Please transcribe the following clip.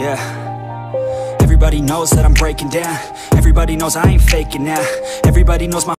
Yeah. Everybody knows that I'm breaking down. Everybody knows I ain't faking now. Everybody knows my